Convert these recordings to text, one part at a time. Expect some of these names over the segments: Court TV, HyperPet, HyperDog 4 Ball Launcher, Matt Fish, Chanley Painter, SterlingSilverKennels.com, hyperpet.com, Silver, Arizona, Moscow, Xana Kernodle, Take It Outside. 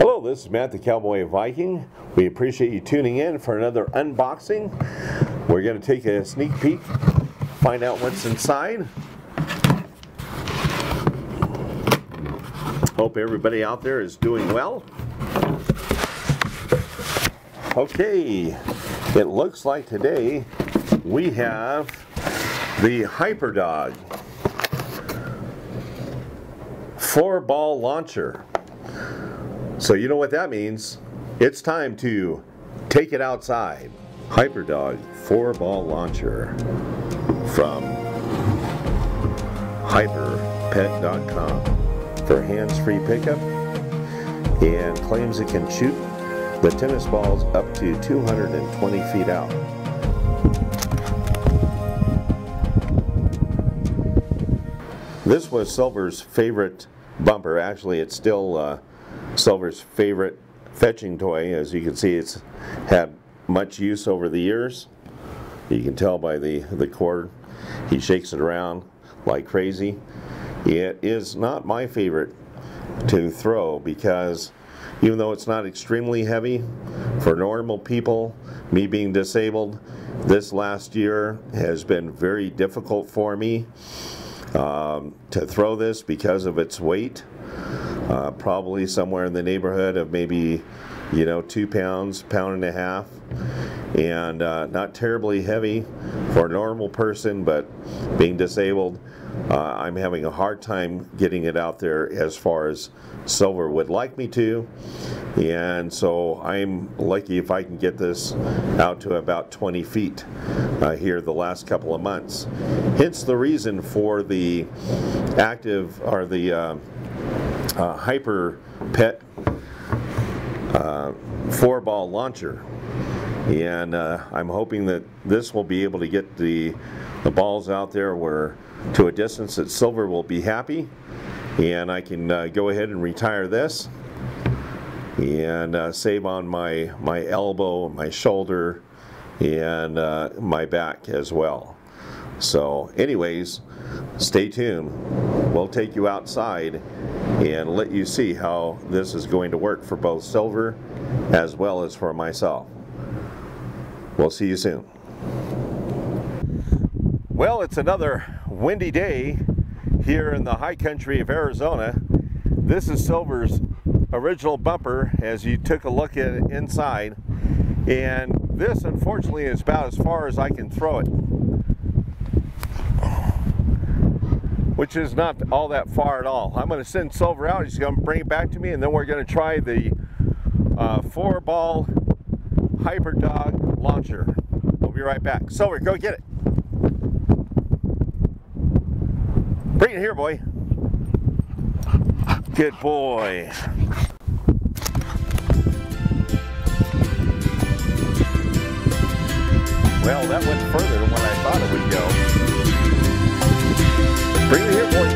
Hello, this is Matt the Cowboy Viking. We appreciate you tuning in for another unboxing. We're going to take a sneak peek, find out what's inside. Hope everybody out there is doing well. Okay, it looks like today we have the HyperDog 4 Ball Launcher. So you know what that means. It's time to take it outside. HyperDog 4 Ball Launcher from hyperpet.com for hands-free pickup, and claims it can shoot the tennis balls up to 220 feet out. This was Silver's favorite bumper. Actually, it's still Silver's favorite fetching toy. As you can see, it's had much use over the years. You can tell by the cord. He shakes it around like crazy. It is not my favorite to throw because even though it's not extremely heavy, for normal people, me being disabled, this last year has been very difficult for me to throw this because of its weight. Probably somewhere in the neighborhood of maybe, 2 pounds, pound and a half, and not terribly heavy for a normal person, but being disabled, I'm having a hard time getting it out there as far as Silver would like me to, and so I'm lucky if I can get this out to about 20 feet here the last couple of months. Hence the reason for the active, or the HyperPet 4 Ball Launcher, and I'm hoping that this will be able to get the balls out there where to a distance that Silver will be happy, and I can go ahead and retire this and save on my elbow, my shoulder, and my back as well. So anyways, stay tuned. We'll take you outside and let you see how this is going to work for both Silver as well as for myself. We'll see you soon. Well, it's another windy day here in the high country of Arizona. This is Silver's original bumper, as you took a look at it inside, and this unfortunately is about as far as I can throw it, which is not all that far at all. I'm going to send Silver out. He's going to bring it back to me, and then we're going to try the 4 Ball HyperDog Launcher. We'll be right back. Silver, go get it. Bring it here, boy. Good boy. Well, that went further than what I thought it would go. Bring it here, boy.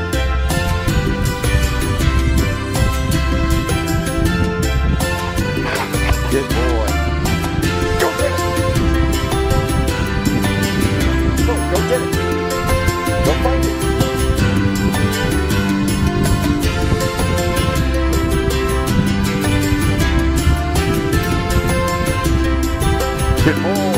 Good boy. Go get it. Go get it. Go find it. Good boy.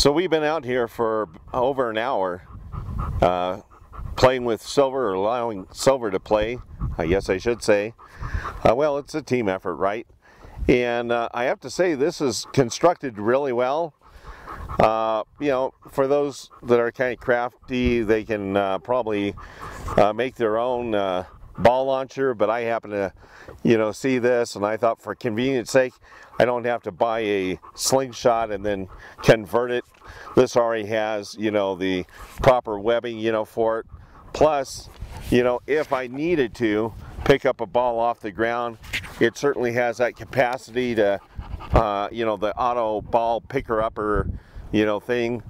So we've been out here for over an hour playing with Silver, or allowing Silver to play, I guess I should say. Well, it's a team effort, right? And I have to say, this is constructed really well. You know, for those that are kind of crafty, they can probably make their own ball launcher, but I happen to, you know, see this, and I thought for convenience sake, I don't have to buy a slingshot and then convert it. This already has, you know, the proper webbing, you know, for it. Plus, you know, if I needed to pick up a ball off the ground, it certainly has that capacity to, you know, the auto ball picker-upper, you know, thing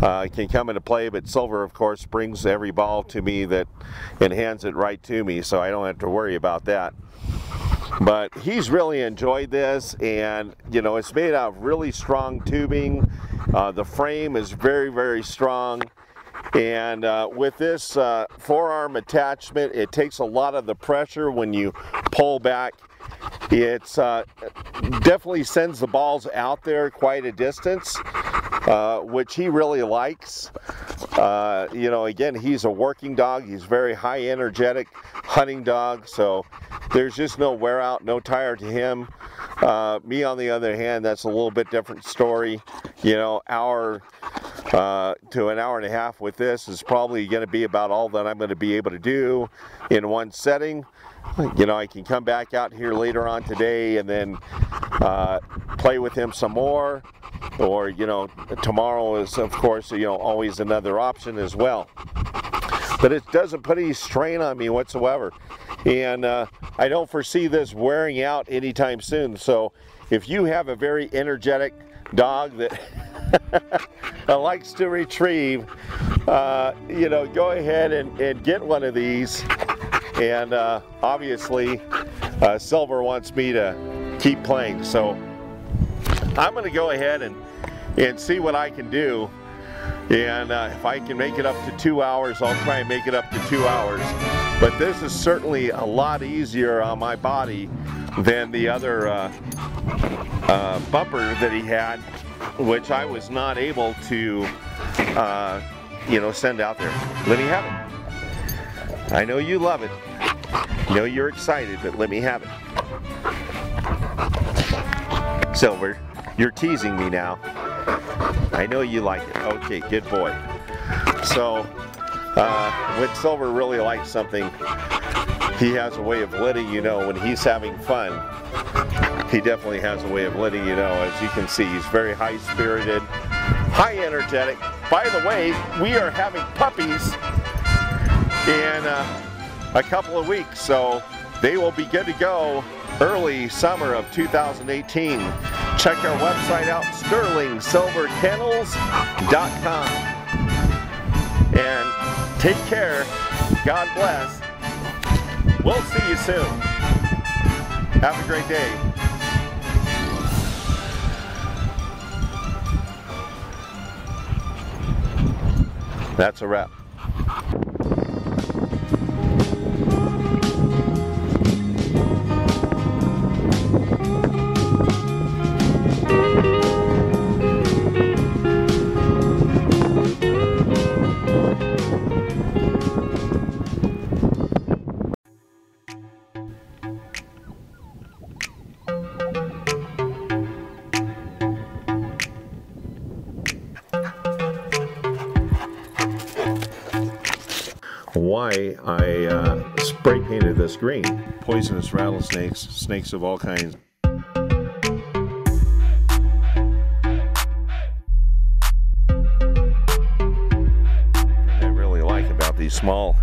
can come into play. But Silver, of course, brings every ball to me that, and hands it right to me, so I don't have to worry about that. But he's really enjoyed this, and, you know, it's made out of really strong tubing. The frame is very, very strong. And with this forearm attachment, it takes a lot of the pressure when you pull back. It's definitely sends the balls out there quite a distance, which he really likes. You know, again, he's a working dog. He's very high energetic hunting dog, so there's just no wear out, no tire to him. Me, on the other hand, that's a little bit different story. You know, hour to an hour and a half with this is probably going to be about all that I'm going to be able to do in one setting. You know, I can come back out here later on today and then play with him some more, or, you know, tomorrow is, of course, you know, always another option as well. But it doesn't put any strain on me whatsoever, and I don't foresee this wearing out anytime soon. So if you have a very energetic dog that likes to retrieve, you know, go ahead and get one of these. And obviously Silver wants me to keep playing, so I'm going to go ahead and see what I can do. And if I can make it up to 2 hours, I'll try and make it up to 2 hours. But this is certainly a lot easier on my body than the other bumper that he had, which I was not able to, you know, send out there. Let me have it. I know you love it. I know you're excited, but let me have it. Silver, you're teasing me now. I know you like it. Okay, good boy. So, when Silver really likes something, he has a way of letting you know when he's having fun. He definitely has a way of letting you know. As you can see, he's very high-spirited, high energetic. By the way, we are having puppies in a couple of weeks, so they will be good to go early summer of 2018. Check our website out, SterlingSilverKennels.com. And take care. God bless. We'll see you soon. Have a great day. That's a wrap. Why I spray painted this green. Poisonous rattlesnakes, snakes of all kinds. What I really like about these small